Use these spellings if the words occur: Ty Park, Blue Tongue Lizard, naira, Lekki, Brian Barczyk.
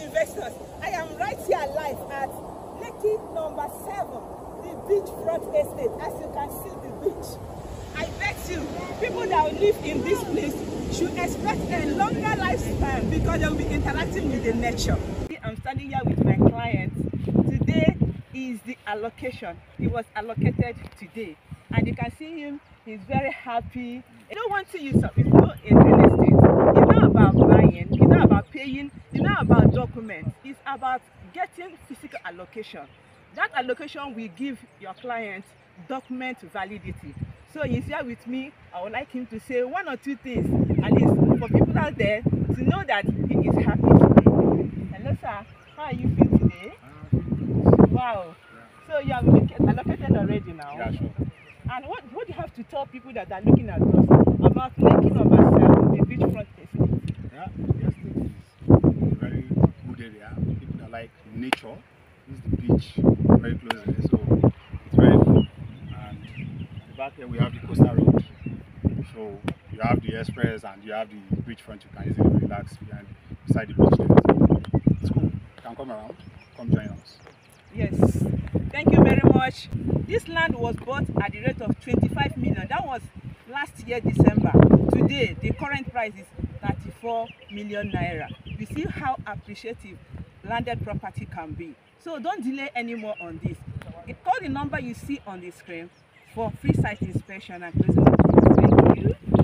investors. I am right here live at Lekki number 7, the beachfront estate. As you can see the beach, I bet you people that will live in this place should expect a longer lifespan because they will be interacting with the nature. I'm standing here with my clients. Today is the allocation. He was allocated today. And you can see him, he's very happy. You don't want to use up. If you go in real estate, it's not about buying, it's not about paying, it's not about documents. It's about getting physical allocation. That allocation will give your client document validity. So he's here with me. I would like him to say one or two things, at least for people out there to know that he is happy today. Hello, sir. How are you feeling today? Wow. So you have allocated already now. Yeah, sure. And what do you have to tell people that are looking at us about making of ourselves the beachfront estate? Yeah, yes, it's a very good area. People that like nature, this is the beach, very close there, so it's very good. And back here we have the coastal road. So you have the express and you have the beachfront, you can easily relax behind beside the beach there. It's cool. You can come around, come join us. Yes, thank you very much. This land was bought at the rate of 25 million. That was last year, December. Today, the current price is 34 million naira. You see how appreciative landed property can be. So don't delay anymore on this. Call the number you see on the screen for free site inspection and closing. Thank you.